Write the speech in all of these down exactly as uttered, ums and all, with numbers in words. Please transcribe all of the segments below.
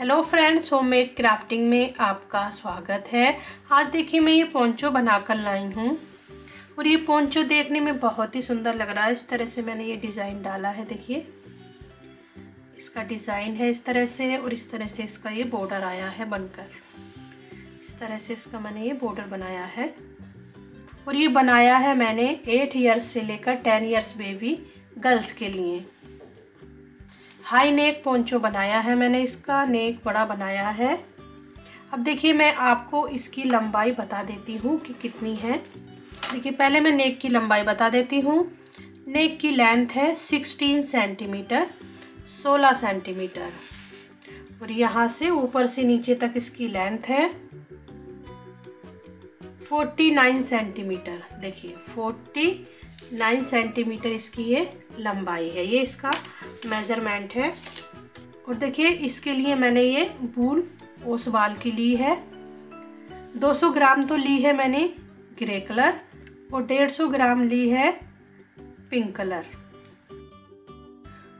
Hello friends, homemade crafting में आपका स्वागत है। आज देखिए मैं ये पोंचो बनाकर लाई हूँ और ये पोंचो देखने में बहुत ही सुंदर लग रहा है। इस तरह से मैंने ये डिज़ाइन डाला है, देखिए इसका डिज़ाइन है इस तरह से और इस तरह से इसका ये बॉर्डर आया है बनकर। इस तरह से इसका मैंने ये बॉर्डर बनाया है और ये बनाया है मैंने एट ईयर्स से लेकर टेन ईयर्स बेबी गर्ल्स के लिए। हाई नेक पोंचो बनाया है मैंने, इसका नेक बड़ा बनाया है। अब देखिए मैं आपको इसकी लंबाई बता देती हूँ कि कितनी है। देखिए पहले मैं नेक की लंबाई बता देती हूँ। नेक की लेंथ है सिक्सटीन सेंटीमीटर, सोलह सेंटीमीटर और यहाँ से ऊपर से नीचे तक इसकी लेंथ है फोर्टी नाइन सेंटीमीटर। देखिए फोर्टी नाइन सेंटीमीटर इसकी ये लंबाई है, ये इसका मेज़रमेंट है। और देखिए इसके लिए मैंने ये वूल ओसवाल की ली है। दो सौ ग्राम तो ली है मैंने ग्रे कलर और डेढ़ सौ ग्राम ली है पिंक कलर।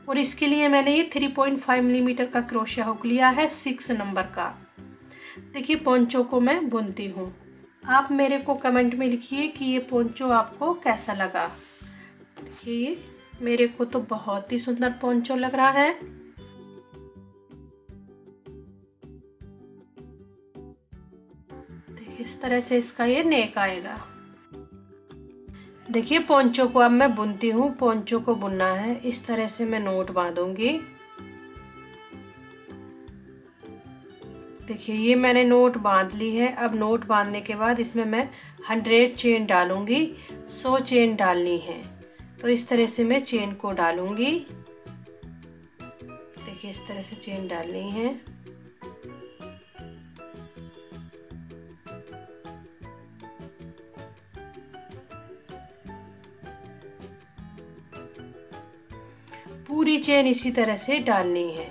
और इसके लिए मैंने ये थ्री पॉइंट फाइव मिलीमीटर का क्रोशिया हुक लिया है सिक्स नंबर का। देखिए पोंचो को मैं बुनती हूँ। आप मेरे को कमेंट में लिखिए कि ये पोंचो आपको कैसा लगा। देखिए ये मेरे को तो बहुत ही सुंदर पोंचो लग रहा है। देखिए इस तरह से इसका ये नेक आएगा। देखिए पोंचो को अब मैं बुनती हूँ। पोंचो को बुनना है इस तरह से, मैं नोट बांधूंगी। देखिए ये मैंने नोट बांध ली है। अब नोट बांधने के बाद इसमें मैं हंड्रेड चेन डालूंगी। सौ चेन डालनी है तो इस तरह से मैं चेन को डालूंगी। देखिए इस तरह से चेन डालनी है। पूरी चेन इसी तरह से डालनी है।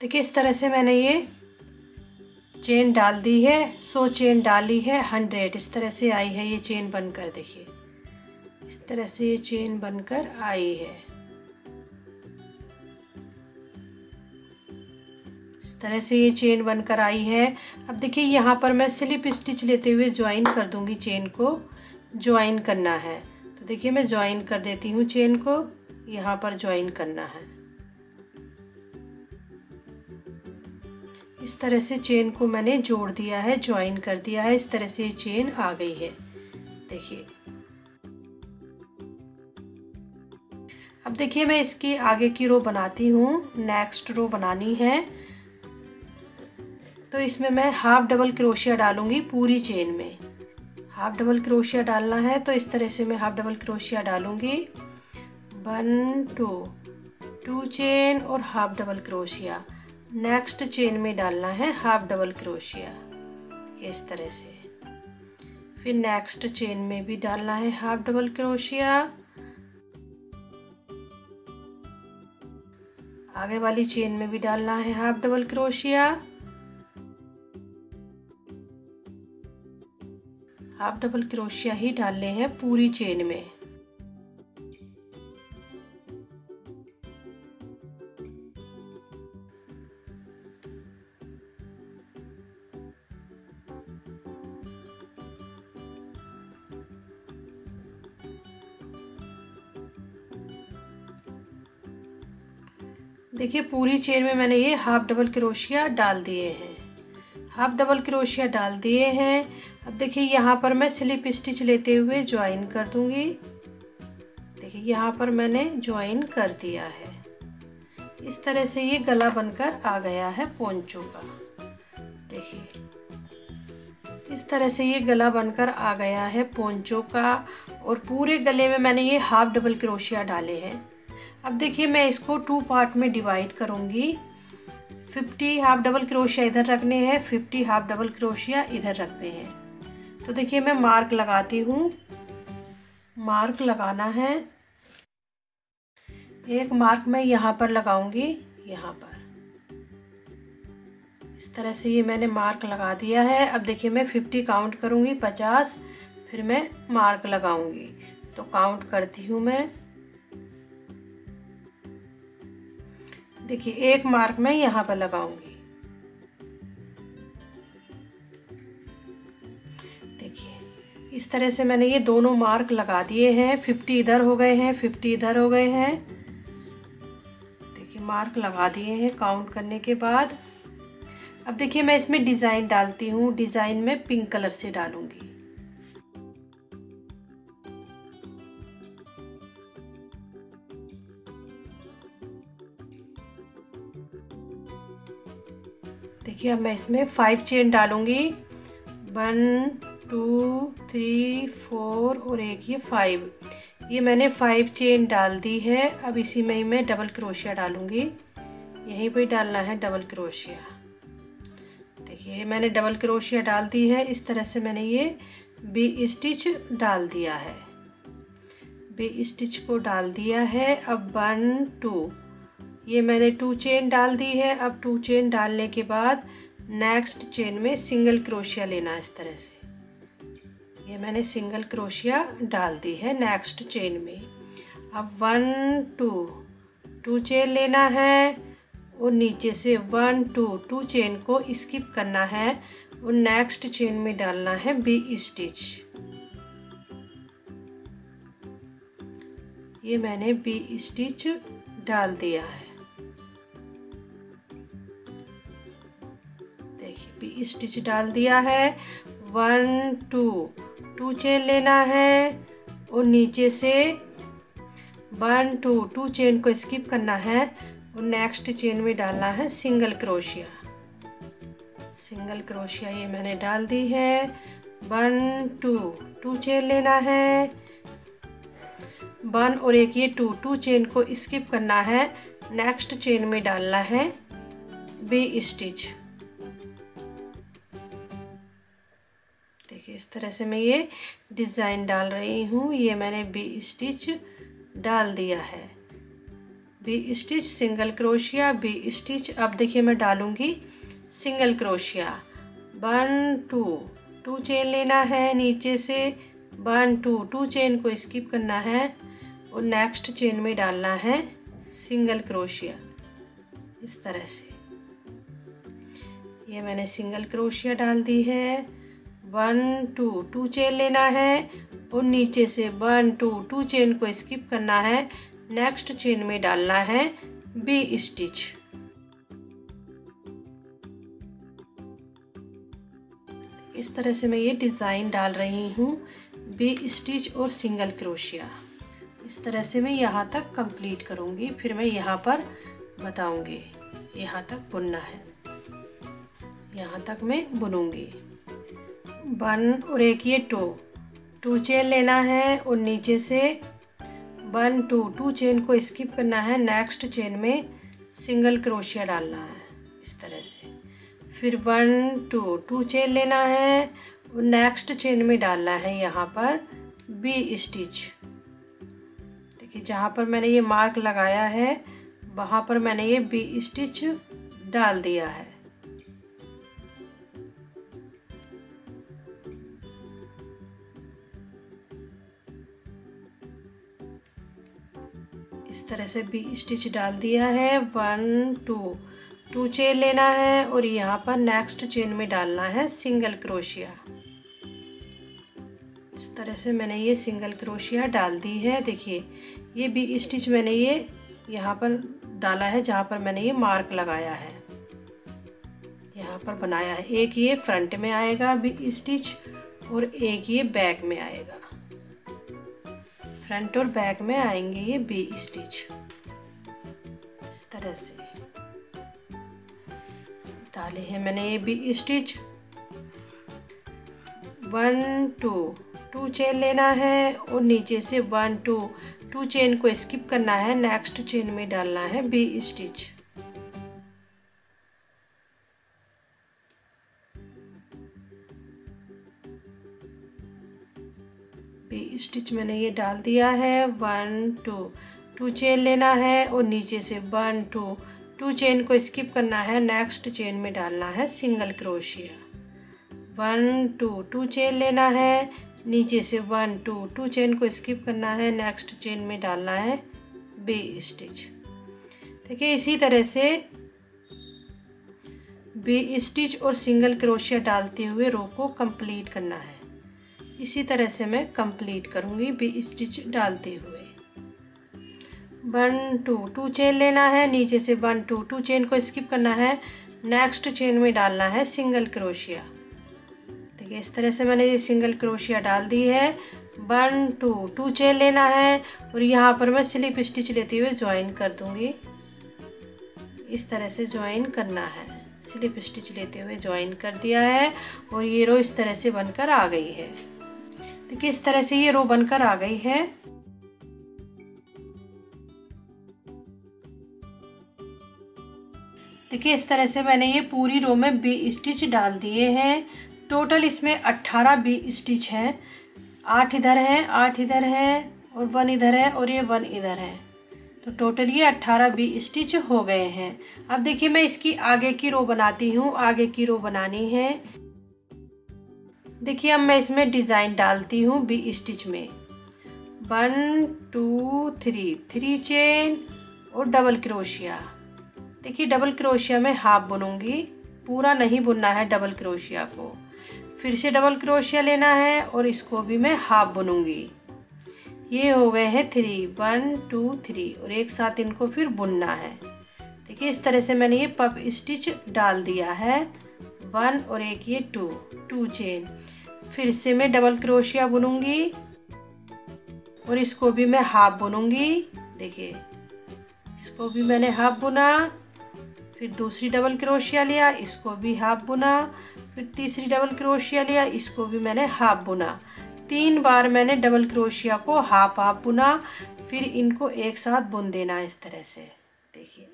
देखिए इस तरह से मैंने ये चेन डाल दी है। सौ चेन डाली है, हंड्रेड इस तरह से आई है ये चेन बनकर। देखिए इस तरह से ये चेन बनकर आई है। इस तरह से ये चेन बनकर आई है। अब देखिए यहाँ पर मैं स्लिप स्टिच लेते हुए ज्वाइन कर दूंगी। चेन को ज्वाइन करना है तो देखिए मैं ज्वाइन कर देती हूँ। चेन को यहाँ पर ज्वाइन करना है। इस तरह से चेन को मैंने जोड़ दिया है, ज्वाइन कर दिया है। इस तरह से ये चेन आ गई है। देखिए अब देखिए मैं इसकी आगे की रो बनाती हूँ। नेक्स्ट रो बनानी है तो इसमें मैं हाफ डबल क्रोशिया डालूंगी पूरी चेन में। हाफ डबल क्रोशिया डालना है तो इस तरह से मैं हाफ डबल क्रोशिया डालूंगी। वन टू टू चेन और half double crochet. Next chain में डालना है हाफ डबल क्रोशिया इस तरह से। फिर नेक्स्ट चेन में भी डालना है हाफ डबल क्रोशिया। आगे वाली चेन में भी डालना है half double crochet. Half double crochet ही डालने हैं पूरी चेन में। देखिए पूरी चेन में मैंने ये हाफ डबल क्रोशिया डाल दिए हैं। हाफ डबल क्रोशिया डाल दिए हैं। अब देखिए यहाँ पर मैं स्लिप स्टिच लेते हुए ज्वाइन कर दूंगी। देखिए यहाँ पर मैंने ज्वाइन कर दिया है। इस तरह से ये गला बनकर आ गया है पोंचो का। देखिए इस तरह से ये गला बनकर आ गया है पोंचो का। और पूरे गले में मैंने ये हाफ डबल क्रोशिया डाले हैं। अब देखिए मैं इसको टू पार्ट में डिवाइड करूंगी। फिफ्टी हाफ डबल क्रोशिया इधर रखने हैं, फिफ्टी हाफ डबल क्रोशिया इधर रखने हैं। तो देखिए मैं मार्क लगाती हूँ। मार्क लगाना है, एक मार्क मैं यहाँ पर लगाऊंगी, यहाँ पर इस इस तरह से ये मैंने मार्क लगा दिया है। अब देखिए मैं फिफ्टी काउंट करूँगी, पचास, फिर मैं मार्क लगाऊंगी। तो काउंट करती हूँ मैं। देखिए एक मार्क मैं यहाँ पर लगाऊंगी। देखिए इस तरह से मैंने ये दोनों मार्क लगा दिए हैं। फिफ्टी इधर हो गए हैं, फिफ्टी इधर हो गए हैं। देखिए मार्क लगा दिए हैं काउंट करने के बाद। अब देखिए मैं इसमें डिज़ाइन डालती हूँ। डिज़ाइन में पिंक कलर से डालूंगी। देखिए अब मैं इसमें फाइव चेन डालूंगी, वन टू थ्री फोर और एक ये फाइव। ये मैंने फाइव चेन डाल दी है। अब इसी में ही मैं डबल क्रोशिया डालूंगी। यहीं पे डालना है डबल क्रोशिया। देखिए मैंने डबल क्रोशिया डाल दी है। इस तरह से मैंने ये बी स्टिच डाल दिया है, बी स्टिच को डाल दिया है। अब वन टू, ये मैंने टू चेन डाल दी है। अब टू चेन डालने के बाद नेक्स्ट चेन में सिंगल क्रोशिया लेना है। इस तरह से ये मैंने सिंगल क्रोशिया डाल दी है नेक्स्ट चेन में। अब वन टू, टू चेन लेना है और नीचे से वन टू, टू चेन को स्किप करना है और नेक्स्ट चेन में डालना है बी स्टिच। ये मैंने बी स्टिच डाल दिया है। बी स्टिच डाल दिया है। वन टू, टू चेन लेना है और नीचे से वन टू, टू चेन को स्किप करना है और नेक्स्ट चेन में डालना है सिंगल क्रोशिया। सिंगल क्रोशिया ये मैंने डाल दी है। वन टू, टू चेन लेना है, वन और एक ये टू, टू चेन को स्किप करना है, नेक्स्ट चेन में डालना है बी स्टिच। इस तरह से मैं ये डिज़ाइन डाल रही हूँ। ये मैंने बी स्टिच डाल दिया है, B stitch, single crochet, B stitch. अब देखिए मैं डालूँगी single crochet. One two, two chain लेना है, नीचे से वन टू, टू चेन को स्किप करना है और नेक्स्ट चेन में डालना है सिंगल क्रोशिया। इस तरह से ये मैंने सिंगल क्रोशिया डाल दी है। वन टू, टू चेन लेना है और नीचे से वन टू, टू चेन को स्किप करना है, नेक्स्ट चेन में डालना है बी स्टिच। इस तरह से मैं ये डिज़ाइन डाल रही हूँ, बी स्टिच और सिंगल क्रोशिया। इस तरह से मैं यहाँ तक कंप्लीट करूँगी, फिर मैं यहाँ पर बताऊँगी। यहाँ तक बुनना है, यहाँ तक मैं बुनूँगी। वन और एक ये टू, टू चेन लेना है और नीचे से वन टू, टू चेन को स्किप करना है, नेक्स्ट चेन में सिंगल क्रोशिया डालना है। इस तरह से फिर वन टू, टू चेन लेना है और नेक्स्ट चेन में डालना है यहाँ पर बी स्टिच। देखिए जहाँ पर मैंने ये मार्क लगाया है वहाँ पर मैंने ये बी स्टिच डाल दिया है। इस तरह से बी स्टिच डाल दिया है। वन टू, टू चेन लेना है और यहाँ पर नेक्स्ट चेन में डालना है सिंगल क्रोशिया। इस तरह से मैंने ये सिंगल क्रोशिया डाल दी है। देखिए ये बी स्टिच मैंने ये यहाँ पर डाला है जहाँ पर मैंने ये मार्क लगाया है, यहाँ पर बनाया है। एक ये फ्रंट में आएगा बी स्टिच और एक ये बैक में आएगा। फ्रंट और बैक में आएंगे ये बी स्टिच। इस तरह से डाले हैं मैंने ये B stitch. One two, two chain लेना है और नीचे से वन टू, टू चेन को स्किप करना है, नेक्स्ट चेन में डालना है बी स्टिच। बी स्टिच मैंने ये डाल दिया है। वन टू, टू चेन लेना है और नीचे से वन टू, टू चेन को स्किप करना है, नेक्स्ट चेन में डालना है single crochet, one two two chain लेना है, नीचे से वन टू टू चेन को स्किप करना है, नेक्स्ट चेन में डालना है बी स्टिच। ठीक है, इसी तरह से बी स्टिच और सिंगल क्रोशिया डालते हुए रो को कंप्लीट करना है। इसी तरह से मैं कंप्लीट करूँगी बी स्टिच डालते हुए। वन टू टू चेन लेना है, नीचे से वन टू टू चेन को स्किप करना है, नेक्स्ट चेन में डालना है सिंगल क्रोशिया। देखिए इस तरह से मैंने ये सिंगल क्रोशिया डाल दी है। वन टू टू चेन लेना है और यहाँ पर मैं स्लिप स्टिच लेते हुए ज्वाइन कर दूँगी। इस तरह से ज्वाइन करना है, स्लिप स्टिच लेते हुए ज्वाइन कर दिया है और ये रो इस तरह से बनकर आ गई है। देखिए इस तरह से ये रो बनकर आ गई है। देखिए इस तरह से मैंने ये पूरी रो में बी स्टिच डाल दिए हैं। टोटल इसमें अट्ठारह बी स्टिच हैं, आठ इधर हैं, आठ इधर हैं और वन इधर है और ये वन इधर है, तो टोटल ये अट्ठारह बी स्टिच हो गए हैं। अब देखिए मैं इसकी आगे की रो बनाती हूँ। आगे की रो बनानी है। देखिए अब मैं इसमें डिज़ाइन डालती हूँ बी स्टिच में। One two three, three chain और डबल क्रोशिया। देखिए डबल क्रोशिया में हाफ बुनूंगी, पूरा नहीं बुनना है डबल क्रोशिया को। फिर से डबल क्रोशिया लेना है और इसको भी मैं हाफ बुनूंगी। ये हो गए हैं थ्री, वन टू थ्री और एक साथ इनको फिर बुनना है। देखिए इस तरह से मैंने ये पप स्टिच डाल दिया है, वन और एक ये टू, टू चेन। फिर से मैं डबल क्रोशिया बुनूंगी और इसको भी मैं हाफ बुनूंगी। देखिए इसको भी मैंने हाफ बुना, फिर दूसरी डबल क्रोशिया लिया, इसको भी हाफ बुना, फिर तीसरी डबल क्रोशिया लिया, इसको भी मैंने हाफ बुना। तीन बार मैंने डबल क्रोशिया को हाफ हाफ बुना, फिर इनको एक साथ बुन देना इस तरह से। देखिए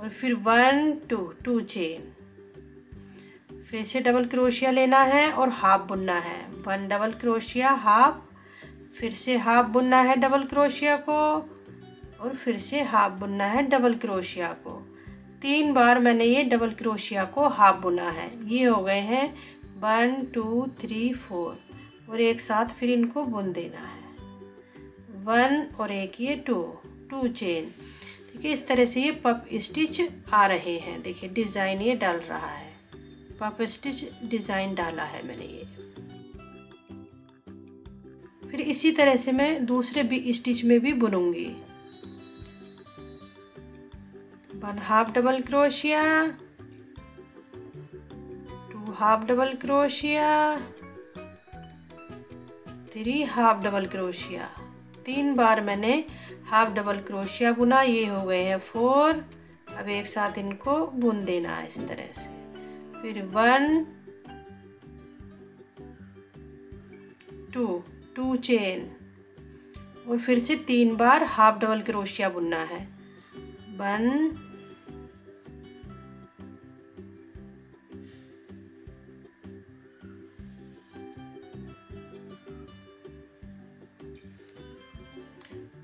और फिर वन टू टू चेन, फिर से डबल क्रोशिया लेना है और हाफ बुनना है, वन डबल क्रोशिया हाफ, फिर से हाफ बुनना है डबल क्रोशिया को और फिर से हाफ बुनना है डबल क्रोशिया को। तीन बार मैंने ये डबल क्रोशिया को हाफ बुना है। ये हो गए हैं वन टू थ्री फोर और एक साथ फिर इनको बुन देना है, वन और एक ये टू, टू चेन। देखिए इस तरह से ये पप स्टिच आ रहे हैं। देखिए डिज़ाइन ये डाल रहा है, पप स्टिच डिज़ाइन डाला है मैंने ये। फिर इसी तरह से मैं दूसरे बी स्टिच में भी बुनूंगी। वन हाफ डबल क्रोशिया, टू हाफ डबल क्रोशिया, थ्री हाफ डबल क्रोशिया। तीन बार मैंने हाफ डबल क्रोशिया बुना, ये हो गए हैं फोर। अब एक साथ इनको बुन देना है इस तरह से। फिर वन टू टू चेन और फिर से तीन बार हाफ डबल क्रोशिया बुनना है, वन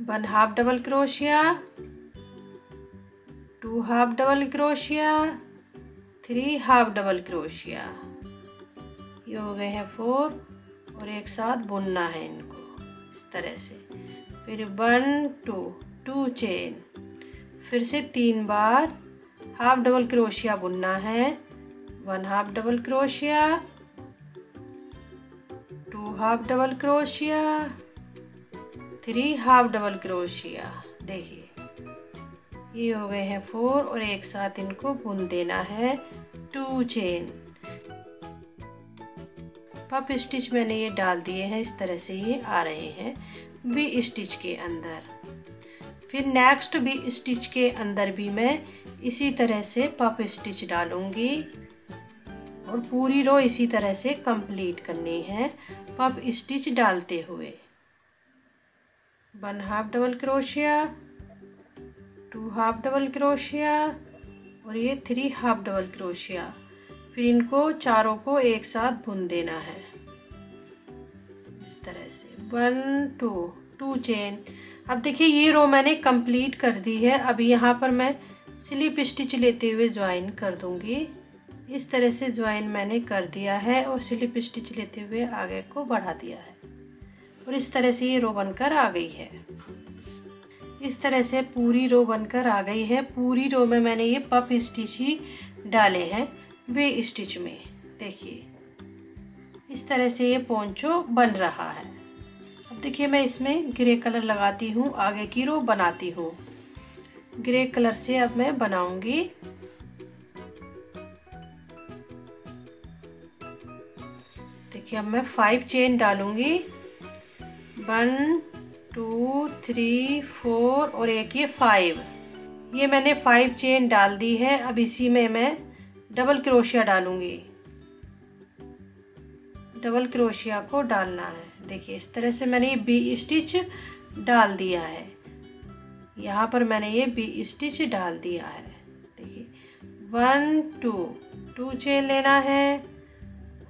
वन हाफ डबल क्रोशिया, टू हाफ डबल क्रोशिया, थ्री हाफ डबल क्रोशिया। ये हो गए हैं फोर और एक साथ बुनना है इनको इस तरह से। फिर वन टू टू चेन, फिर से तीन बार हाफ डबल क्रोशिया बुनना है, वन हाफ डबल क्रोशिया, टू हाफ डबल क्रोशिया, थ्री हाफ डबल क्रोशिया। देखिए ये हो गए हैं फोर और एक साथ इनको बुन देना है, टू चेन। पप स्टिच मैंने ये डाल दिए हैं, इस तरह से ये आ रहे हैं बी स्टिच के अंदर। फिर नेक्स्ट बी स्टिच के अंदर भी मैं इसी तरह से पप स्टिच डालूंगी और पूरी रो इसी तरह से कंप्लीट करनी है पप स्टिच डालते हुए। वन हाफ डबल क्रोशिया, टू हाफ डबल क्रोशिया और ये थ्री हाफ डबल क्रोशिया। फिर इनको चारों को एक साथ बुन देना है इस तरह से, वन टू टू चेन। अब देखिए ये रो मैंने कंप्लीट कर दी है। अब यहाँ पर मैं स्लिप स्टिच लेते हुए ज्वाइन कर दूंगी। इस तरह से ज्वाइन मैंने कर दिया है और स्लिप स्टिच लेते हुए आगे को बढ़ा दिया है और इस तरह से ये रो बनकर आ गई है। इस तरह से पूरी रो बनकर आ गई है। पूरी रो में मैंने ये पफ स्टिच ही डाले हैं वे स्टिच में। देखिए इस तरह से ये पोंचो बन रहा है। अब देखिए मैं इसमें ग्रे कलर लगाती हूँ, आगे की रो बनाती हूँ। ग्रे कलर से अब मैं बनाऊंगी। देखिए अब मैं फाइव चेन डालूंगी, वन टू थ्री फोर और एक ये फाइव। ये मैंने फाइव चेन डाल दी है। अब इसी में मैं डबल क्रोशिया डालूंगी। डबल क्रोशिया को डालना है। देखिए इस तरह से मैंने ये बी स्टिच डाल दिया है। यहाँ पर मैंने ये बी स्टिच डाल दिया है। देखिए वन टू टू चेन लेना है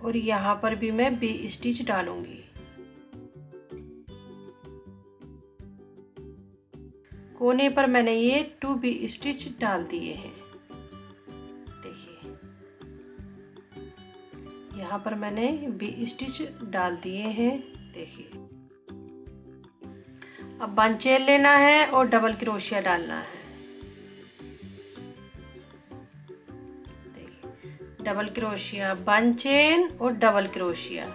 और यहाँ पर भी मैं बी स्टिच डालूंगी। कोने पर मैंने ये टू बी स्टिच डाल दिए हैं। देखिए यहाँ पर मैंने बी स्टिच डाल दिए हैं। देखिए अब वन चेन लेना है और डबल क्रोशिया डालना है। देखिए डबल क्रोशिया, वन चेन और डबल क्रोशिया।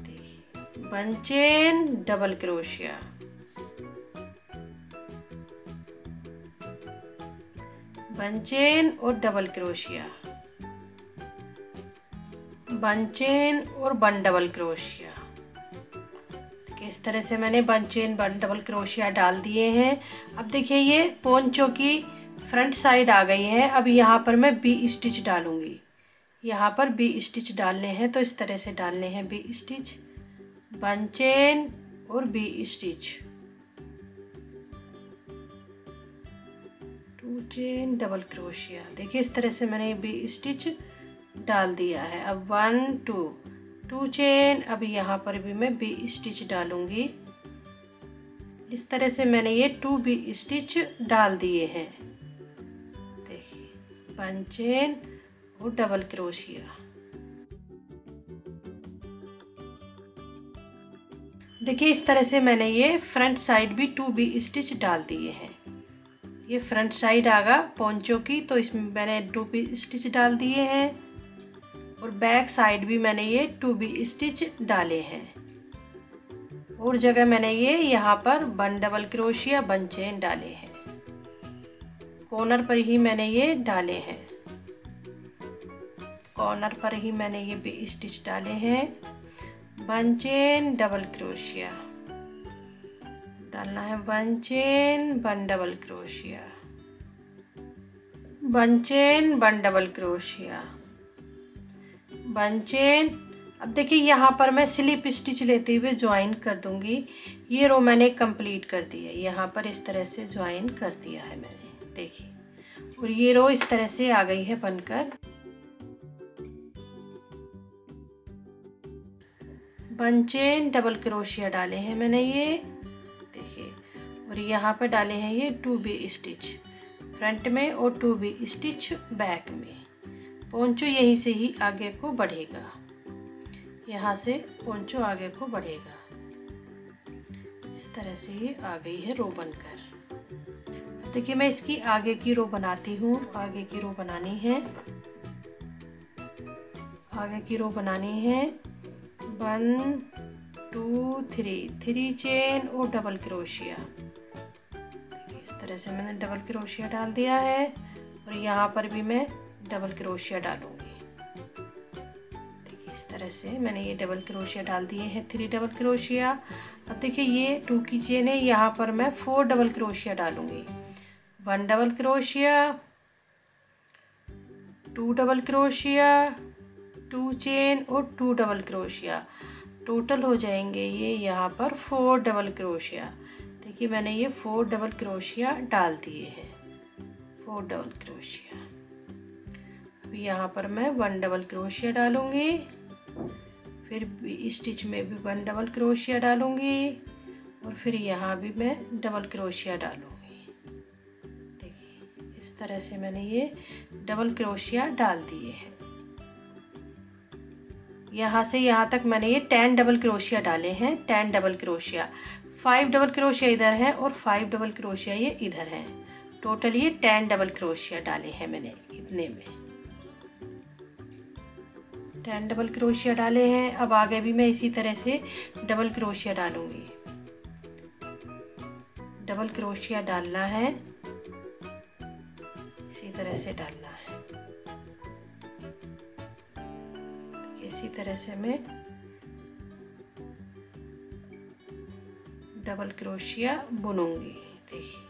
देखिए वन चेन, डबल क्रोशिया। वन चेन और डबल क्रोशिया, वन चेन और वन डबल क्रोशिया। इस तरह से मैंने one chain one double crochet डाल दिए हैं। अब देखिए ये पोंचो की फ्रंट साइड आ गई है। अब यहाँ पर मैं बी स्टिच डालूंगी। यहाँ पर बी स्टिच डालने हैं तो इस तरह से डालने हैं बी स्टिच, वन चेन और B stitch, two chain, double crochet. देखिए इस तरह से मैंने बी स्टिच डाल दिया है। अब वन टू टू चेन, अब यहाँ पर भी मैं बी स्टिच डालूंगी। इस तरह से मैंने ये टू बी स्टिच डाल दिए हैं। देखिए वन चेन और डबल क्रोशिया। देखिए इस तरह से मैंने ये फ्रंट साइड भी टू बी स्टिच डाल दिए हैं। ये फ्रंट साइड आगा पोंचो की, तो इसमें मैंने टू बी स्टिच डाल दिए हैं और बैक साइड भी मैंने ये टू बी स्टिच डाले हैं और जगह मैंने ये यहाँ पर वन डबल क्रोशिया वन चेन डाले हैं। कॉर्नर पर ही मैंने ये डाले हैं। कॉर्नर पर ही मैंने ये बी स्टिच डाले हैं। वन चेन, डबल क्रोशिया डालना है। वन चेन, वन डबल क्रोशिया, वन चेन, वन डबल क्रोशिया, वन चेन। अब देखिए यहाँ पर मैं स्लिप स्टिच लेते हुए ज्वाइन कर दूंगी। ये रो मैंने कंप्लीट कर दी है। यहाँ पर इस तरह से ज्वाइन कर दिया है मैंने। देखिए और ये रो इस तरह से आ गई है बनकर। वन चेन, डबल क्रोशिया डाले हैं मैंने ये। देखिए और यहाँ पर डाले हैं ये टू बी स्टिच फ्रंट में और टू बी स्टिच बैक में। पोंचो यहीं से ही आगे को बढ़ेगा। यहाँ से पोंचो आगे को बढ़ेगा। इस तरह से ये आ गई है रो बनकर। अब देखिए मैं इसकी आगे की रो बनाती हूँ। आगे की रो बनानी है। आगे की रो बनानी है। One two three, three chain और डबल क्रोशिया। देखिए इस तरह से मैंने डबल क्रोशिया डाल दिया है और यहाँ पर भी मैं डबल क्रोशिया डालूंगी। देखिए इस तरह से मैंने ये डबल क्रोशिया डाल दिए हैं, थ्री डबल क्रोशिया। अब देखिए ये टू की चेन है, यहाँ पर मैं फोर डबल क्रोशिया डालूंगी। वन डबल क्रोशिया, टू डबल क्रोशिया, टू चेन और टू डबल क्रोशिया। टोटल हो जाएंगे ये यहाँ पर फोर डबल क्रोशिया। देखिए मैंने ये फोर डबल क्रोशिया डाल दिए हैं, फोर डबल क्रोशिया। यहाँ पर मैं वन डबल क्रोशिया डालूंगी, फिर बी स्टिच में भी वन डबल क्रोशिया डालूंगी और फिर यहाँ भी मैं डबल क्रोशिया डालूंगी। देखिए इस तरह से मैंने ये डबल क्रोशिया डाल दिए हैं। यहाँ से यहाँ तक मैंने ये टेन डबल क्रोशिया डाले हैं। टेन डबल क्रोशिया, फाइव डबल क्रोशिया इधर है और फाइव डबल क्रोशिया ये इधर है। टोटल ये टेन डबल क्रोशिया डाले हैं मैंने, इतने में टेन डबल क्रोशिया डाले हैं। अब आगे भी मैं इसी तरह से डबल क्रोशिया डालूंगी। डबल क्रोशिया डालना है, इसी तरह से डालना है। इसी तरह से मैं डबल क्रोशिया बुनूंगी। देखिए,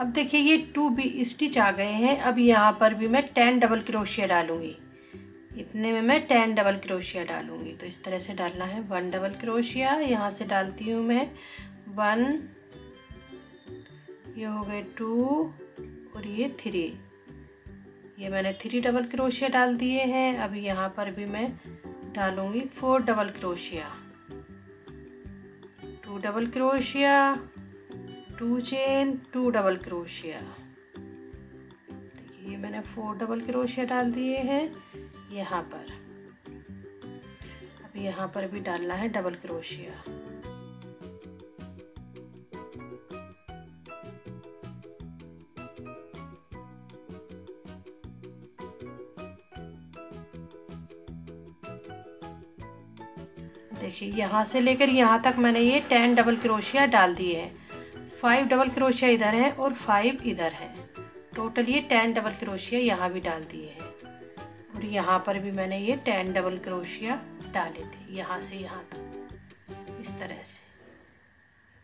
अब देखिए ये टू बी स्टिच आ गए हैं। अब यहाँ पर भी मैं टेन डबल क्रोशिया डालूंगी। इतने में मैं टेन डबल क्रोशिया डालूंगी। तो इस तरह से डालना है वन डबल क्रोशिया, यहाँ से डालती हूँ मैं वन, ये हो गए टू और ये थ्री। ये मैंने थ्री डबल क्रोशिया डाल दिए हैं। अब यहाँ पर भी मैं डालूंगी फोर डबल क्रोशिया, टू डबल क्रोशिया, two chain, two double crochet. देखिए ये मैंने फोर डबल क्रोशिया डाल दिए हैं यहाँ पर। अब यहाँ पर भी डालना है डबल क्रोशिया। देखिए यहाँ से लेकर यहाँ तक मैंने ये टेन डबल क्रोशिया डाल दिए हैं। फाइव डबल क्रोशिया इधर है और फाइव इधर है। टोटल ये टेन डबल क्रोशिया यहाँ भी डाल दिए हैं और यहाँ पर भी मैंने ये टेन डबल क्रोशिया डाले थे यहाँ से यहाँ तक। इस तरह से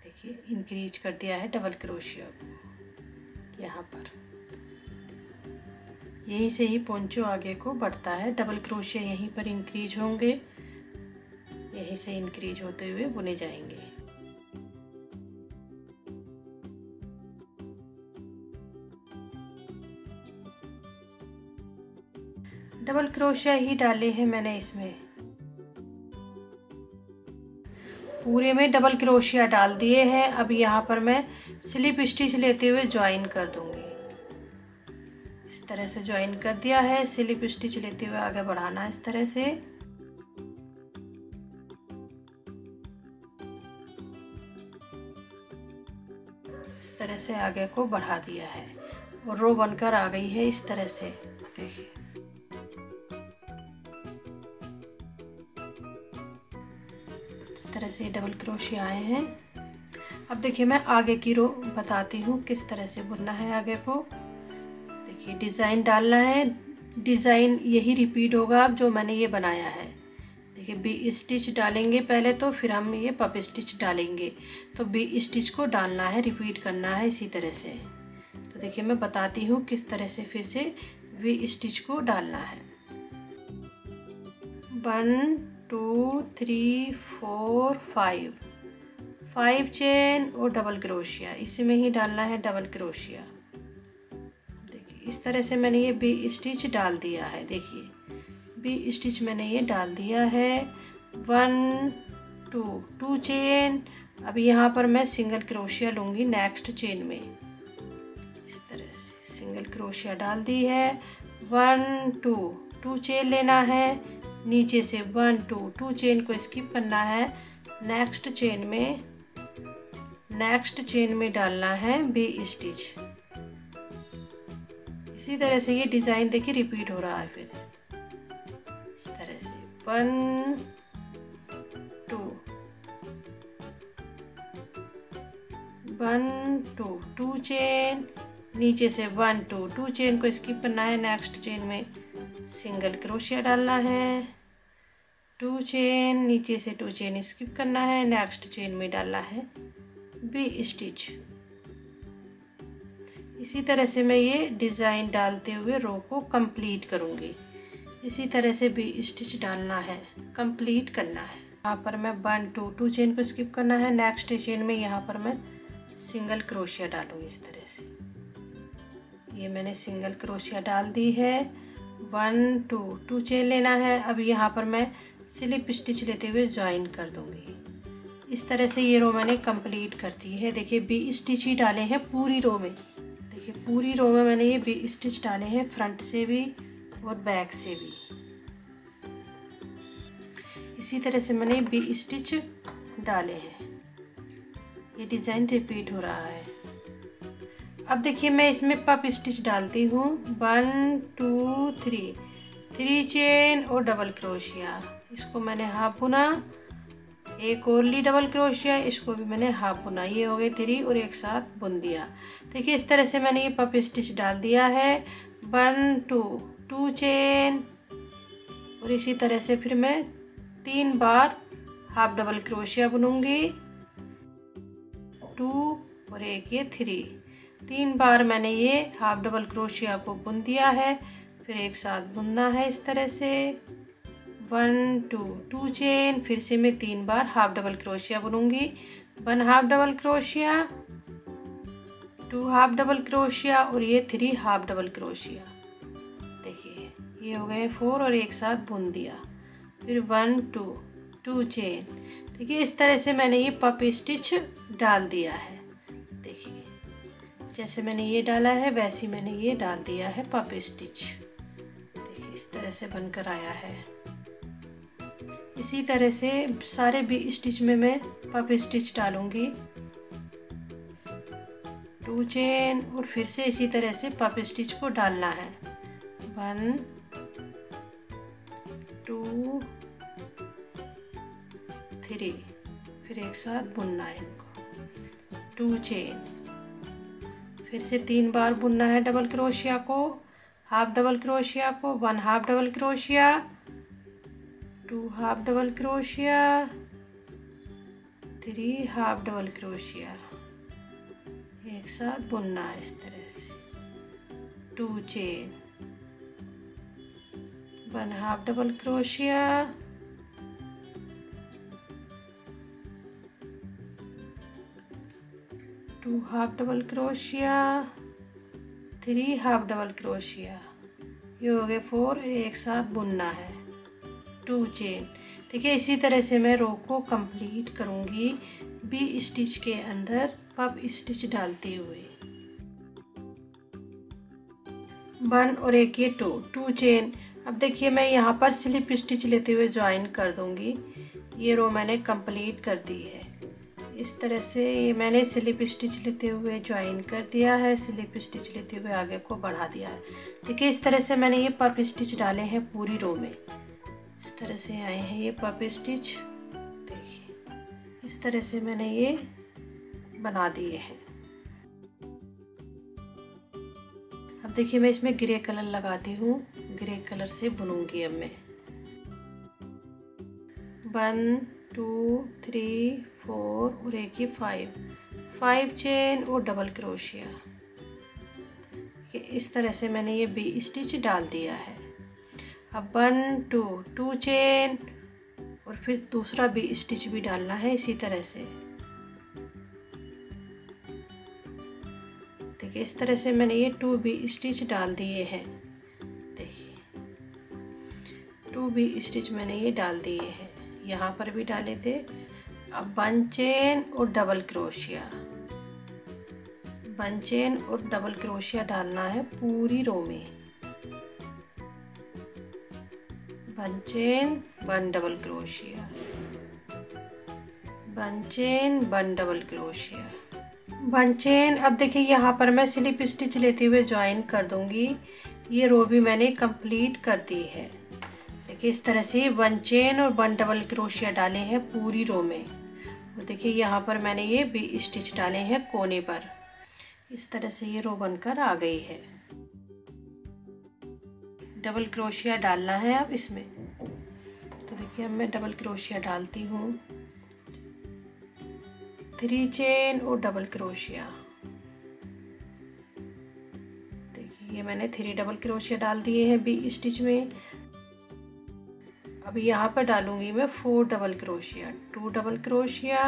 देखिए इंक्रीज कर दिया है डबल क्रोशिया को यहाँ पर। यहीं से ही पोंचो आगे को बढ़ता है। डबल क्रोशिया यहीं पर इंक्रीज होंगे, यहीं से इंक्रीज होते हुए बुने जाएंगे। डबल क्रोशिया ही डाले हैं मैंने इसमें, पूरे में डबल क्रोशिया डाल दिए हैं। अब यहाँ पर मैं स्लिप स्टिच लेते हुए ज्वाइन कर दूंगी। इस तरह से ज्वाइन कर दिया है। स्लिप स्टिच लेते हुए आगे बढ़ाना इस तरह से। इस तरह से आगे को बढ़ा दिया है और रो बनकर आ गई है इस तरह से। देखिए इस तरह से डबल क्रोशिया आए हैं। अब देखिए मैं आगे की रो बताती हूँ किस तरह से बुनना है आगे को। देखिए डिज़ाइन डालना है, डिज़ाइन यही रिपीट होगा अब जो मैंने ये बनाया है। देखिए बी स्टिच डालेंगे पहले, तो फिर हम ये पप स्टिच डालेंगे। तो बी स्टिच को डालना है, रिपीट करना है इसी तरह से। तो देखिए मैं बताती हूँ किस तरह से फिर से बी स्टिच को डालना है। One two three four five, five chain और डबल क्रोशिया, इसी में ही डालना है डबल क्रोशिया। देखिए इस तरह से मैंने ये बी स्टिच डाल दिया है। देखिए बी स्टिच मैंने ये डाल दिया है। One two, two chain. अब यहाँ पर मैं सिंगल क्रोशिया लूँगी नेक्स्ट चेन में। इस तरह से सिंगल क्रोशिया डाल दी है। वन टू, टू चेन लेना है नीचे से। वन टू, टू चेन को स्किप करना है। नेक्स्ट चेन में, नेक्स्ट चेन में डालना है बी स्टिच। इसी तरह से ये डिज़ाइन देखिए रिपीट हो रहा है फिर इस तरह से। One two, one two, two chain, नीचे से वन टू, टू चेन को स्किप करना है। नेक्स्ट चेन में सिंगल क्रोशिया डालना है। टू चेन, नीचे से टू चेन स्किप करना है। नेक्स्ट चेन में डालना है बी स्टिच। इसी तरह से मैं ये डिज़ाइन डालते हुए रो को कंप्लीट करूँगी। इसी तरह से बी स्टिच डालना है, कंप्लीट करना है। यहाँ पर मैं वन टू, टू चेन को स्किप करना है। नेक्स्ट चेन में यहाँ पर मैं सिंगल क्रोशिया डालूंगी इस तरह से। ये मैंने सिंगल क्रोशिया डाल दी है। वन टू, टू चेन लेना है। अब यहाँ पर मैं स्लिप स्टिच लेते हुए ज्वाइन कर दूंगी। इस तरह से ये रो मैंने कंप्लीट कर दी है। देखिए बी स्टिच ही डाले हैं पूरी रो में। देखिए पूरी रो में मैंने ये स्टिच डाले हैं, फ्रंट से भी और बैक से भी। इसी तरह से मैंने बी स्टिच डाले हैं। ये डिज़ाइन रिपीट हो रहा है। अब देखिए मैं इसमें पप स्टिच डालती हूँ, one two three three chain और डबल क्रोशिया। इसको मैंने हाफ बुना, एक और ली डबल क्रोशिया, इसको भी मैंने हाफ बुना। ये हो गए थ्री और एक साथ बुन दिया। देखिए इस तरह से मैंने ये पप स्टिच डाल दिया है, वन टू टू चेन और इसी तरह से फिर मैं तीन बार हाफ डबल क्रोशिया बुनूंगी, टू और एक ये थ्री। तीन बार मैंने ये हाफ डबल क्रोशिया को बुन दिया है, फिर एक साथ बुनना है इस तरह से, वन टू टू चेन। फिर से मैं तीन बार हाफ डबल क्रोशिया बुनूंगी, वन हाफ डबल क्रोशिया, टू हाफ डबल क्रोशिया और ये थ्री हाफ डबल क्रोशिया। देखिए ये हो गए फोर और एक साथ बुन दिया, फिर वन टू टू चेन। देखिए इस तरह से मैंने ये पप स्टिच डाल दिया है। देखिए जैसे मैंने ये डाला है वैसे ही मैंने ये डाल दिया है पप स्टिच। देखिए इस तरह से बनकर आया है। इसी तरह से सारे बी स्टिच में मैं पप स्टिच डालूंगी, टू चेन और फिर से इसी तरह से पप स्टिच को डालना है, वन टू थ्री, फिर एक साथ बुनना है इनको, टू चेन। फिर से तीन बार बुनना है डबल क्रोशिया को, हाफ डबल क्रोशिया को, वन हाफ डबल क्रोशिया, टू हाफ डबल क्रोशिया, थ्री हाफ डबल क्रोशिया, एक साथ बुनना है इस तरह से, two chain, one half double क्रोशिया, टू हाफ डबल क्रोशिया, थ्री हाफ डबल क्रोशिया। ये हो गए फोर, एक साथ बुनना है, टू चेन। देखिए इसी तरह से मैं रो को कंप्लीट करूँगी बी स्टिच के अंदर पप स्टिच डालते हुए, वन और एक ये टू टू चेन। अब देखिए मैं यहाँ पर स्लिप स्टिच लेते हुए ज्वाइन कर दूँगी। ये रो मैंने कंप्लीट कर दी है। इस तरह से ये मैंने स्लिप स्टिच लेते हुए ज्वाइन कर दिया है, स्लिप स्टिच लेते हुए आगे को बढ़ा दिया है। देखिए इस तरह से मैंने ये पप स्टिच डाले हैं पूरी रो में। इस तरह से आए हैं ये पप स्टिच। देखिए इस तरह से मैंने ये बना दिए हैं। अब देखिए मैं इसमें ग्रे कलर लगाती हूँ, ग्रे कलर से बुनूंगी अब मैं, वन टू थ्री फोर और एक ये फाइव, फाइव चेन और डबल क्रोशिया। इस तरह से मैंने ये बी स्टिच डाल दिया है। अब वन टू टू चेन और फिर दूसरा बी स्टिच भी डालना है इसी तरह से। देखिए इस तरह से मैंने ये टू बी स्टिच डाल दिए हैं। देखिए टू बी स्टिच मैंने ये डाल दिए हैं, यहाँ पर भी डाले थे। अब वन चेन और डबल क्रोशिया, वन चेन और डबल क्रोशिया डालना है पूरी रो में, वन चेन वन डबल क्रोशिया, वन चेन वन डबल क्रोशिया, वन चेन। अब देखिए यहाँ पर मैं स्लिप स्टिच लेते हुए ज्वाइन कर दूंगी। ये रो भी मैंने कंप्लीट कर दी है। देखिए इस तरह से वन चेन और वन डबल क्रोशिया डाले हैं पूरी रो में। और देखिए यहाँ पर मैंने ये बी स्टिच डाले हैं कोने पर। इस तरह से ये रो बनकर आ गई है। डबल क्रोशिया डालना है अब इसमें, तो देखिए अब मैं डबल क्रोशिया डालती हूँ, थ्री चेन और डबल क्रोशिया। देखिए ये मैंने थ्री डबल क्रोशिया डाल दिए हैं बी स्टिच में। अब यहाँ पर डालूंगी मैं फोर डबल क्रोशिया, टू डबल क्रोशिया,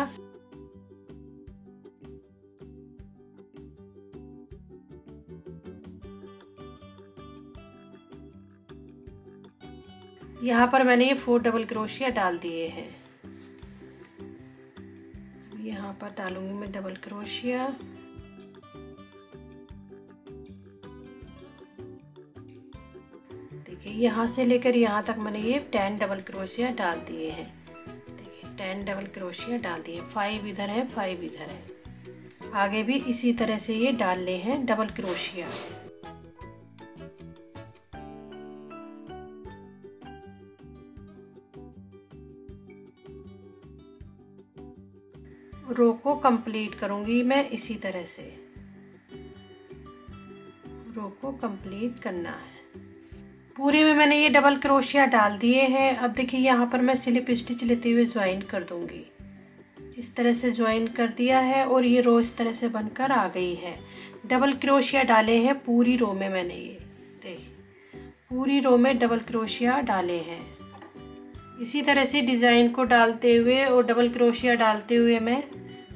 यहाँ पर मैंने ये फोर डबल क्रोशिया डाल दिए हैं। यहाँ पर डालूंगी मैं डबल क्रोशिया, यहाँ से लेकर यहाँ तक मैंने ये टेन डबल क्रोशिया डाल दिए हैं। देखिए टेन डबल क्रोशिया डाल दिए, फाइव इधर है फाइव इधर है। आगे भी इसी तरह से ये डालने हैं डबल क्रोशिया। रो को कंप्लीट करूंगी मैं इसी तरह से, रो को कंप्लीट करना है। पूरे में मैंने ये डबल क्रोशिया डाल दिए हैं। अब देखिए यहाँ पर मैं स्लिप स्टिच लेते हुए ज्वाइन कर दूंगी। इस तरह से ज्वाइन कर दिया है और ये रो इस तरह से बनकर आ गई है। डबल क्रोशिया डाले हैं पूरी रो में मैंने, ये देखिए पूरी रो में डबल क्रोशिया डाले हैं। इसी तरह से डिज़ाइन को डालते हुए और डबल क्रोशिया डालते हुए मैं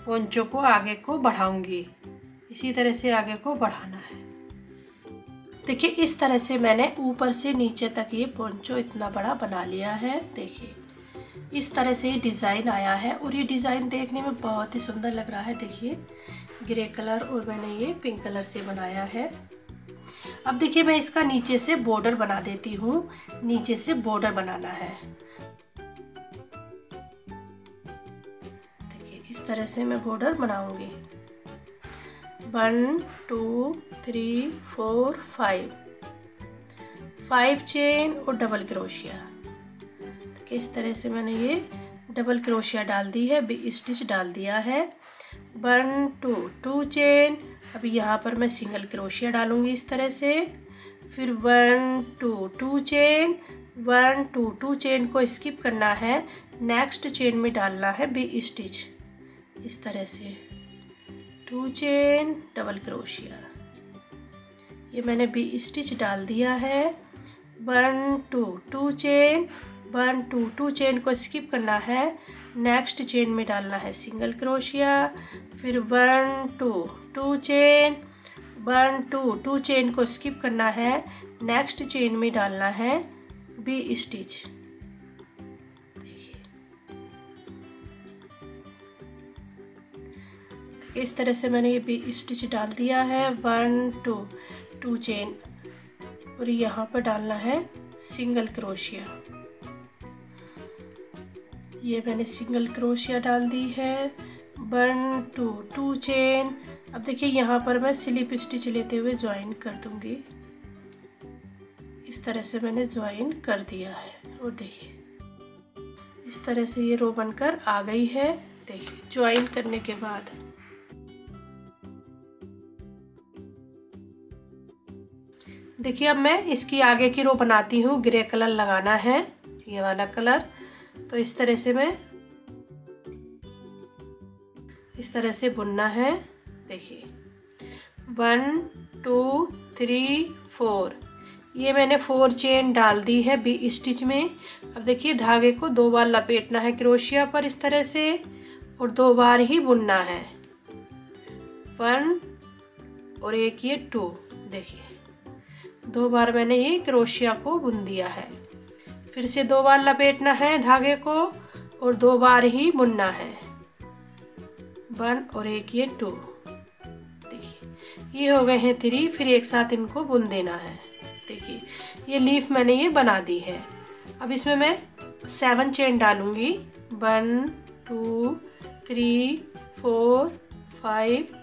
पोंचों को आगे को बढ़ाऊंगी। इसी तरह से आगे को बढ़ाना है। देखिए इस तरह से मैंने ऊपर से नीचे तक ये पोंचो इतना बड़ा बना लिया है। देखिए इस तरह से ये डिज़ाइन आया है और ये डिज़ाइन देखने में बहुत ही सुंदर लग रहा है। देखिए ग्रे कलर और मैंने ये पिंक कलर से बनाया है। अब देखिए मैं इसका नीचे से बॉर्डर बना देती हूँ। नीचे से बॉर्डर बनाना है। देखिए इस तरह से मैं बॉर्डर बनाऊंगी। One two three four five, five chain और डबल क्रोशिया। देखिए इस तरह से मैंने ये डबल क्रोशिया डाल दी है, बी स्टिच डाल दिया है। वन टू टू चेन, अब यहाँ पर मैं सिंगल क्रोशिया डालूंगी इस तरह से। फिर one two two chain, one two two chain को स्किप करना है, नेक्स्ट चेन में डालना है बी स्टिच। इस तरह से टू चेन डबल क्रोशिया, ये मैंने बी स्टिच डाल दिया है। One two two chain, one two two chain को स्किप करना है, नेक्स्ट चेन में डालना है सिंगल क्रोशिया। फिर one two two chain, one two two chain को स्किप करना है, नेक्स्ट चेन में डालना है बी स्टिच। देखिए इस तरह से मैंने ये बी स्टिच डाल दिया है। वन टू टू चेन और यहाँ पर डालना है सिंगल क्रोशिया। ये मैंने सिंगल क्रोशिया डाल दी है। वन टू टू चेन, अब देखिए यहाँ पर मैं स्लिप स्टिच लेते हुए ज्वाइन कर दूंगी। इस तरह से मैंने ज्वाइन कर दिया है और देखिए इस तरह से ये रो बनकर आ गई है। देखिए ज्वाइन करने के बाद देखिए अब मैं इसकी आगे की रो बनाती हूँ। ग्रे कलर लगाना है, ये वाला कलर। तो इस तरह से मैं इस तरह से बुनना है। देखिए वन टू थ्री फोर, ये मैंने फोर चेन डाल दी है बी स्टिच में। अब देखिए धागे को दो बार लपेटना है क्रोशिया पर इस तरह से और दो बार ही बुनना है। वन और एक ये टू, देखिए दो बार मैंने ये क्रोशिया को बुन दिया है। फिर से दो बार लपेटना है धागे को और दो बार ही बुनना है। वन और एक ये टू, देखिए ये हो गए हैं थ्री। फिर एक साथ इनको बुन देना है। देखिए ये लीफ मैंने ये बना दी है। अब इसमें मैं सेवन चेन डालूंगी। One two three four five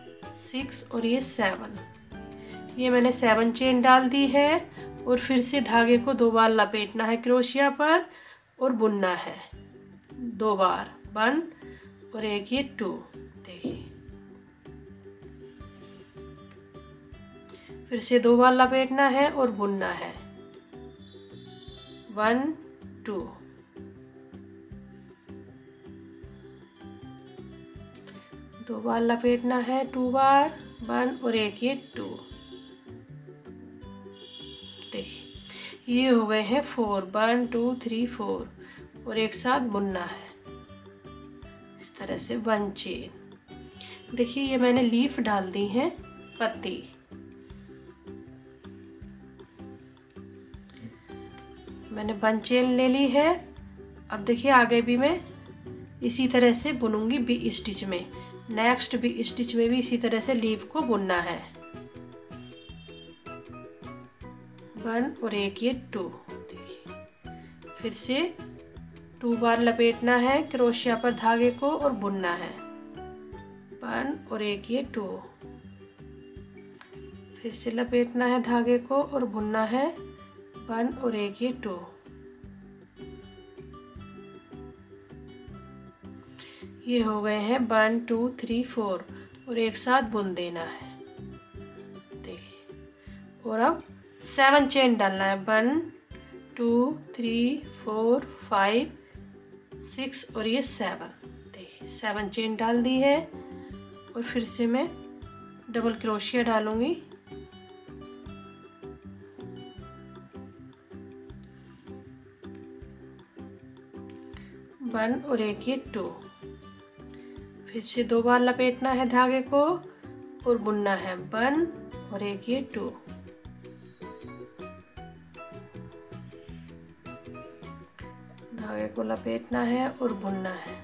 six और ये सेवन, ये मैंने सेवन चेन डाल दी है। और फिर से धागे को दो बार लपेटना है क्रोशिया पर और बुनना है दो बार। वन और एक ये टू, देखिए फिर से दो बार लपेटना है और बुनना है। वन टू, दो बार लपेटना है, टू बार। वन और एक ये टू, देखिए ये हो गए हैं four. One two three four और एक साथ बुनना है इस तरह से। वन चेन, देखिए ये मैंने लीफ डाल दी है, पत्ती। मैंने वन चेन ले ली है। अब देखिए आगे भी मैं इसी तरह से बुनूंगी बी स्टिच में। नेक्स्ट बी स्टिच में भी इसी तरह से लीफ को बुनना है। वन और एक ये टू, फिर से टू बार लपेटना है क्रोशिया पर धागे को और बुनना है वन और एक ये टू। फिर से लपेटना है धागे को और बुनना है वन और एक ये टू। ये हो गए हैं वन टू थ्री फोर और एक साथ बुन देना है। देखिए और अब सेवन चेन डालना है one two three four five six और ये सेवन। देखिए सेवन चेन डाल दी है और फिर से मैं डबल क्रोशिया डालूंगी। वन और एक ये टू। फिर से दो बार लपेटना है धागे को और बुनना है वन और एक ये टू। धागे को लपेटना है और बुनना है।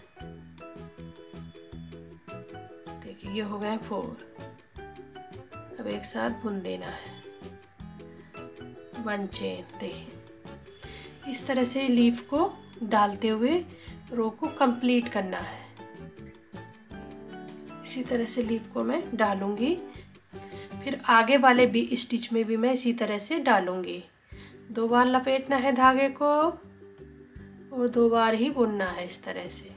देखिए ये हो गए फोर। अब एक साथ बुन देना है वन चेन। देखिए इस तरह से लीफ को डालते हुए रो को कंप्लीट करना है। इसी तरह से लीफ को मैं डालूंगी, फिर आगे वाले भी स्टिच में भी मैं इसी तरह से डालूंगी। दो बार लपेटना है धागे को और दो बार ही बुनना है। इस तरह से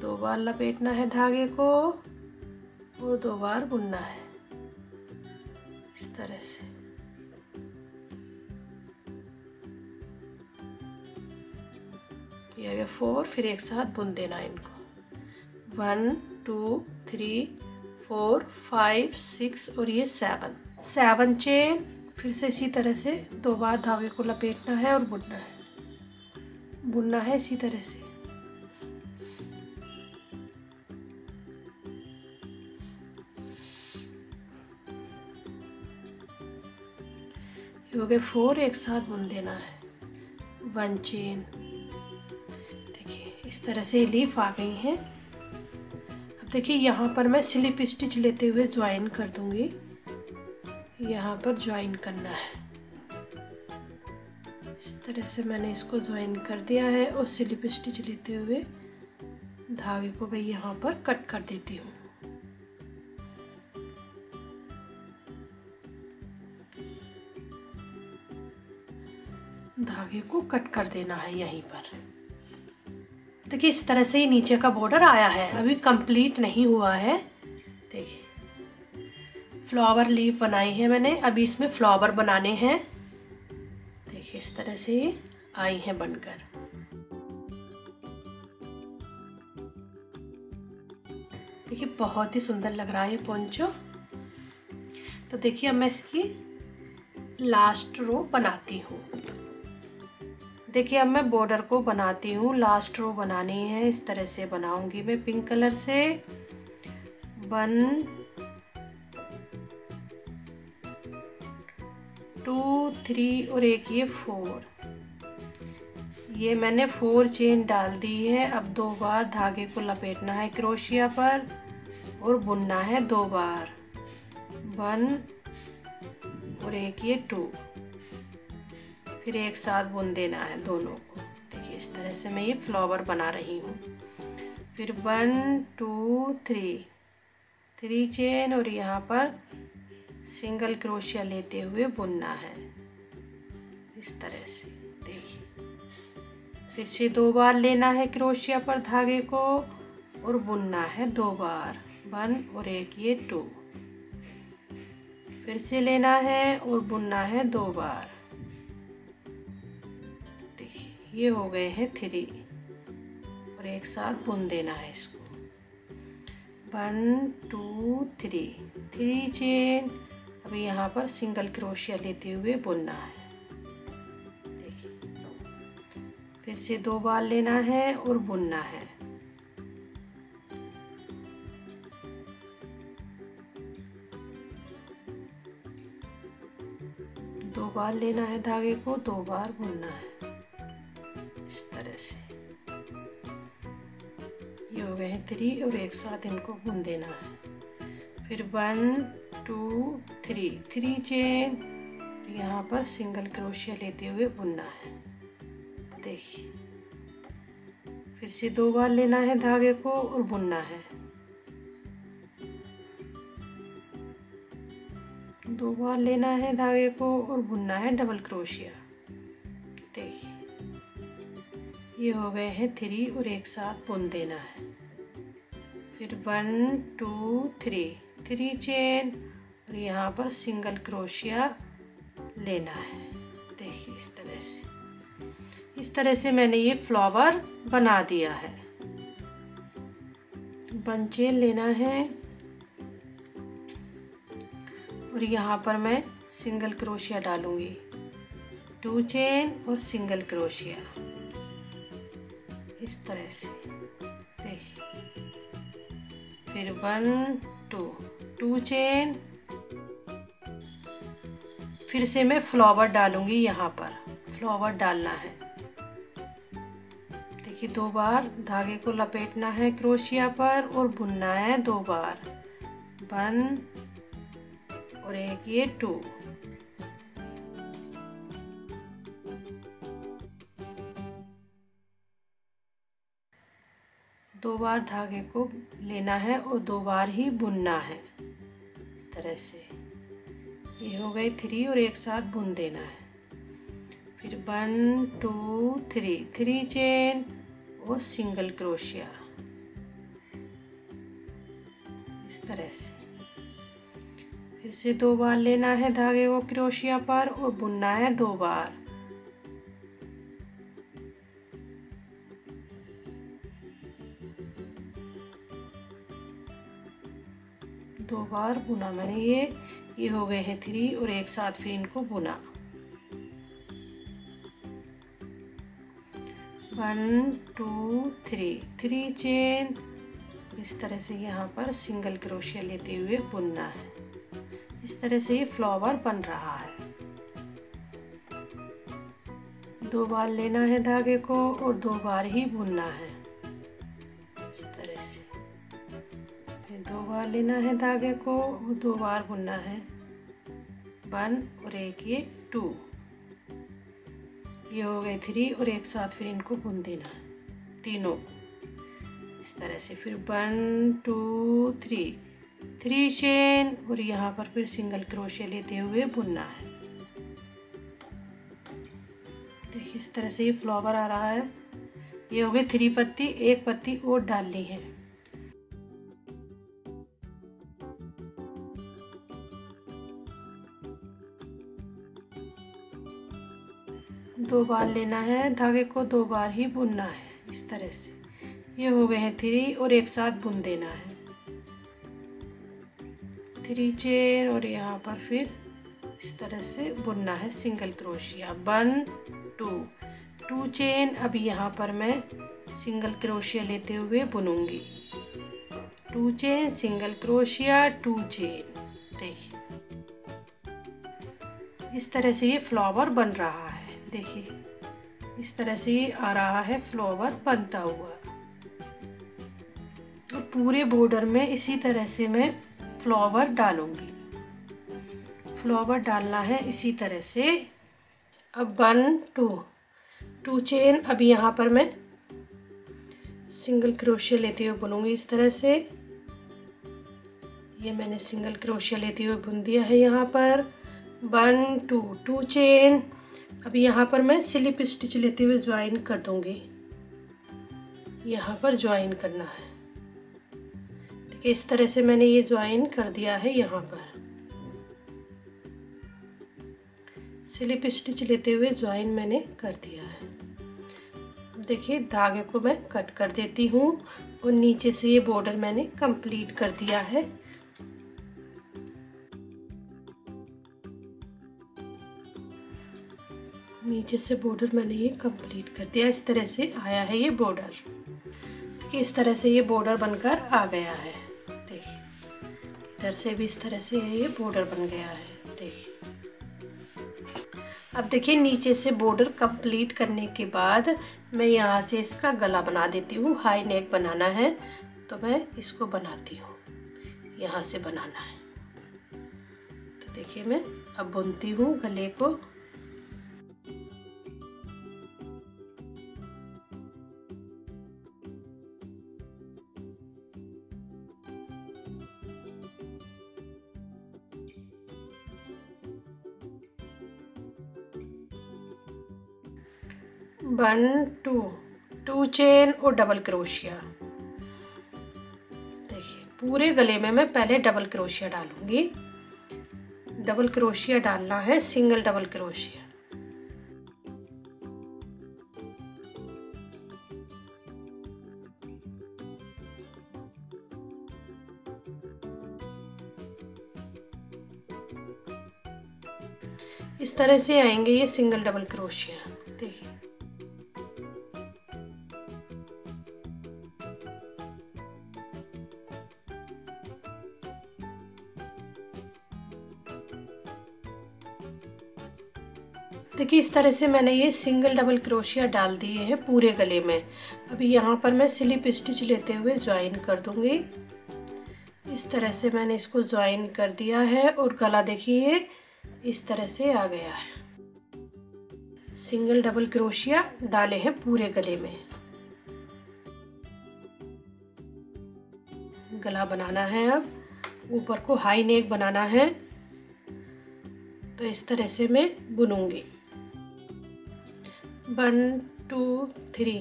दो बार लपेटना है धागे को और दो बार बुनना है इस तरह से। ये फोर फिर एक साथ बुन देना इनको one two three four five six और ये सेवन। सेवन चेन फिर से इसी तरह से दो बार धागे को लपेटना है और बुनना है बुनना है इसी तरह से। हो गए फोर एक साथ बुन देना है वन चेन। देखिए इस तरह से लीफ आ गई है। देखिए यहाँ पर मैं स्लिप स्टिच लेते हुए ज्वाइन कर दूंगी। यहाँ पर ज्वाइन करना है। इस तरह से मैंने इसको ज्वाइन कर दिया है और स्लिप स्टिच लेते हुए धागे को मैं यहाँ पर कट कर देती हूँ। धागे को कट कर देना है यहीं पर। देखिए इस तरह से ही नीचे का बॉर्डर आया है, अभी कंप्लीट नहीं हुआ है। देखिए फ्लावर लीफ बनाई है मैंने, अभी इसमें फ्लावर बनाने हैं। देखिए इस तरह से ये आई है बनकर। देखिए बहुत ही सुंदर लग रहा है पोंचो। तो देखिए अब मैं इसकी लास्ट रो बनाती हूँ। देखिए अब मैं बॉर्डर को बनाती हूँ। लास्ट रो बनानी है, इस तरह से बनाऊंगी मैं पिंक कलर से। वन टू थ्री और एक ये फोर। ये मैंने फोर चेन डाल दी है। अब दो बार धागे को लपेटना है क्रोशिया पर और बुनना है दो बार वन और एक ये टू। फिर एक साथ बुन देना है दोनों को। देखिए इस तरह से मैं ये फ्लावर बना रही हूँ। फिर one two three three chain और यहाँ पर सिंगल क्रोशिया लेते हुए बुनना है इस तरह से। देखिए फिर से दो बार लेना है क्रोशिया पर धागे को और बुनना है दो बार वन और एक ये टू। फिर से लेना है और बुनना है दो बार। ये हो गए हैं थ्री और एक साथ बुन देना है इसको one two three three chain. अभी यहाँ पर सिंगल क्रोशिया लेते हुए बुनना है। देखिए फिर से दो बार लेना है और बुनना है। दो बार लेना है धागे को, दो बार बुनना है इस तरह से। ये हो गए हैं थ्री और एक साथ इनको बुन देना है। फिर one two three three chain यहाँ पर सिंगल क्रोशिया लेते हुए बुनना है देखिए फिर से दो बार लेना है धागे को और बुनना है। दो बार लेना है धागे को और बुनना है डबल क्रोशिया। देखिए ये हो गए हैं थ्री और एक साथ बुन देना है। फिर one two three three chain और यहाँ पर सिंगल क्रोशिया लेना है। देखिए इस तरह से इस तरह से मैंने ये फ्लावर बना दिया है। वन चेन लेना है और यहाँ पर मैं सिंगल क्रोशिया डालूंगी। टू चेन और सिंगल क्रोशिया इस तरह से। देखिए फिर वन टू टू चेन, फिर से मैं फ्लावर डालूंगी। यहाँ पर फ्लावर डालना है। देखिए दो बार धागे को लपेटना है क्रोशिया पर और बुनना है दो बार। वन और एक ये टू। दो बार धागे को लेना है और दो बार ही बुनना है इस तरह से। ये हो गए थ्री और एक साथ बुन देना है। फिर one two three three chain और सिंगल क्रोशिया इस तरह से। फिर से दो बार लेना है धागे को क्रोशिया पर और बुनना है दो बार। दो बार बुना मैंने ये ये हो गए हैं थ्री और एक साथ फिर इनको बुना। One two three three chain इस तरह से यहाँ पर सिंगल क्रोशिया लेते हुए बुनना है। इस तरह से ये फ्लावर बन रहा है। दो बार लेना है धागे को और दो बार ही बुनना है इस तरह से। दो बार लेना है धागे को और दो बार बुनना है। वन और एक ये टू। ये हो गए थ्री और एक साथ फिर इनको बुन देना है तीनों को इस तरह से। फिर one two three three chain और यहाँ पर फिर सिंगल क्रोशिया लेते हुए बुनना है। देखिए इस तरह से ये फ्लावर आ रहा है। ये हो गए थ्री पत्ती, एक पत्ती और डालनी है। दो बार लेना है धागे को, दो बार ही बुनना है इस तरह से। ये हो गए हैं थ्री और एक साथ बुन देना है। थ्री चेन और यहाँ पर फिर इस तरह से बुनना है single crochet. One two two chain, अब यहाँ पर मैं सिंगल क्रोशिया लेते हुए बुनूंगी। टू चेन सिंगल क्रोशिया टू चेन। देखिए इस तरह से ये फ्लावर बन रहा है। देखिए इस तरह से आ रहा है फ्लावर बनता हुआ। और पूरे बॉर्डर में इसी तरह से मैं फ्लावर डालूंगी। फ्लावर डालना है इसी तरह से। अब वन टू टू चेन, अब यहाँ पर मैं सिंगल क्रोशिया लेते हुए बुनूंगी इस तरह से। ये मैंने सिंगल क्रोशिया लेते हुए बुन दिया है यहाँ पर। वन टू टू चेन, अब यहाँ पर मैं स्लिप स्टिच लेते हुए ज्वाइन कर दूंगी। यहाँ पर ज्वाइन करना है। देखिए इस तरह से मैंने ये ज्वाइन कर दिया है। यहाँ पर स्लिप स्टिच लेते हुए ज्वाइन मैंने कर दिया है। देखिए धागे को मैं कट कर देती हूँ और नीचे से ये बॉर्डर मैंने कंप्लीट कर दिया है। नीचे से बॉर्डर मैंने ये कंप्लीट कर दिया। इस तरह से आया है ये बॉर्डर। देखिए इस तरह से ये बॉर्डर बनकर आ गया है। देखिए इधर से भी इस तरह से ये बॉर्डर बन गया है। देखिए अब देखिए नीचे से बॉर्डर कंप्लीट करने के बाद मैं यहाँ से इसका गला बना देती हूँ। हाई नेक बनाना है तो मैं इसको बनाती हूँ। यहाँ से बनाना है तो देखिए मैं अब बुनती हूँ गले को। वन टू टू चेन और डबल क्रोशिया। देखिए पूरे गले में मैं पहले डबल क्रोशिया डालूंगी। डबल क्रोशिया डालना है, सिंगल डबल क्रोशिया। इस तरह से आएंगे ये सिंगल डबल क्रोशिया। देखिए देखिए इस तरह से मैंने ये सिंगल डबल क्रोशिया डाल दिए हैं पूरे गले में। अभी यहाँ पर मैं स्लिप स्टिच लेते हुए ज्वाइन कर दूंगी। इस तरह से मैंने इसको ज्वाइन कर दिया है और गला देखिए इस तरह से आ गया है। सिंगल डबल क्रोशिया डाले हैं पूरे गले में। गला बनाना है, अब ऊपर को हाई नेक बनाना है, तो इस तरह से मैं बुनूंगी। One two three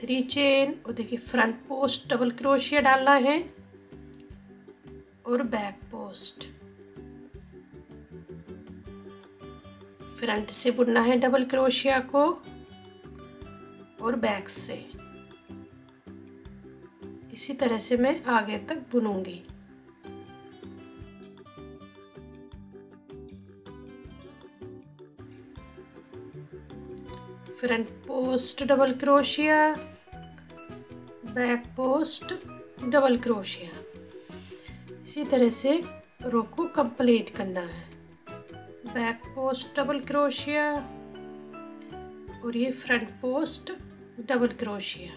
three chain और देखिए फ्रंट पोस्ट डबल क्रोशिया डालना है और बैक पोस्ट। फ्रंट से बुनना है डबल क्रोशिया को और बैक से। इसी तरह से मैं आगे तक बुनूंगी। Front post double crochet, back post double crochet. इसी तरह से रो को कंप्लीट करना है। बैक पोस्ट डबल क्रोशिया और ये फ्रंट पोस्ट डबल क्रोशिया।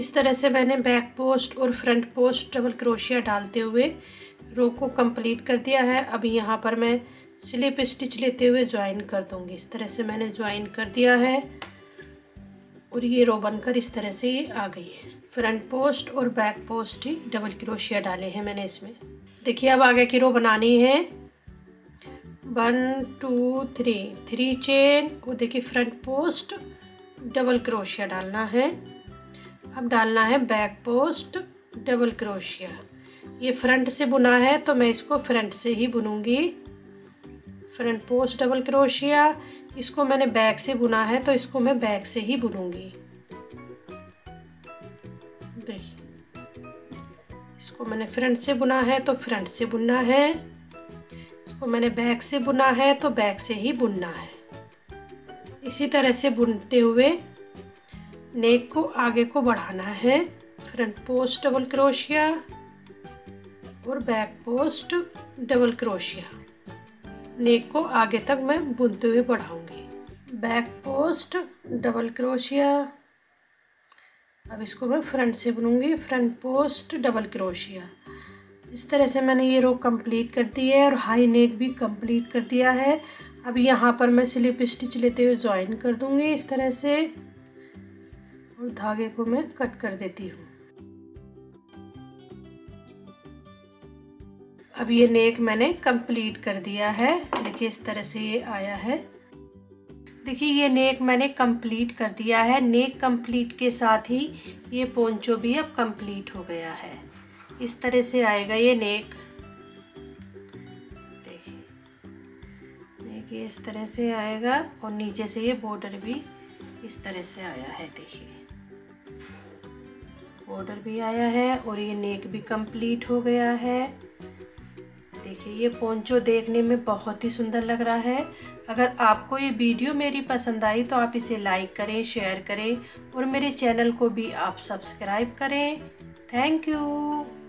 इस तरह से मैंने बैक पोस्ट और फ्रंट पोस्ट डबल क्रोशिया डालते हुए रो को कंप्लीट कर दिया है। अभी यहाँ पर मैं स्लिप स्टिच लेते हुए ज्वाइन कर दूंगी। इस तरह से मैंने ज्वाइन कर दिया है और ये रो बनकर इस तरह से ये आ गई है। फ्रंट पोस्ट और बैक पोस्ट ही डबल क्रोशिया डाले हैं मैंने इसमें। देखिए अब आगे की रो बनानी है। One two three three chain और देखिए फ्रंट पोस्ट डबल क्रोशिया डालना है। अब डालना है बैक पोस्ट डबल क्रोशिया। ये फ्रंट से बुना है तो मैं इसको फ्रंट से ही बुनूंगी। फ्रंट पोस्ट डबल क्रोशिया, इसको मैंने बैक से बुना है तो इसको मैं बैक से ही बुनूंगी। देखिए इसको मैंने फ्रंट से बुना है तो फ्रंट से बुनना है, इसको मैंने बैक से बुना है तो बैक से ही बुनना है। इसी तरह से बुनते हुए नेक को आगे को बढ़ाना है। फ्रंट पोस्ट डबल क्रोशिया और back post double crochet. Neck को आगे तक मैं बुनते हुए बढ़ाऊंगी। बैक पोस्ट डबल क्रोशिया, अब इसको मैं फ्रंट से बुनूंगी। Front post double crochet. इस तरह से मैंने ये रो कंप्लीट कर दी है और हाई नेक भी कंप्लीट कर दिया है। अब यहाँ पर मैं स्लिप स्टिच लेते हुए ज्वाइन कर दूंगी इस तरह से और धागे को मैं कट कर देती हूँ। अब ये नेक मैंने कंप्लीट कर दिया है। देखिए इस तरह से ये आया है। देखिए ये नेक मैंने कंप्लीट कर दिया है। नेक कंप्लीट के साथ ही ये पोंचो भी अब कंप्लीट हो गया है। इस तरह से आएगा ये नेक। देखिए नेक ये इस तरह से आएगा और नीचे से ये बॉर्डर भी इस तरह से आया है। देखिए बॉर्डर भी आया है और ये नेक भी कंप्लीट हो गया है। देखिए ये पोंचो देखने में बहुत ही सुंदर लग रहा है। अगर आपको ये वीडियो मेरी पसंद आई तो आप इसे लाइक करें, शेयर करें और मेरे चैनल को भी आप सब्सक्राइब करें। Thank you.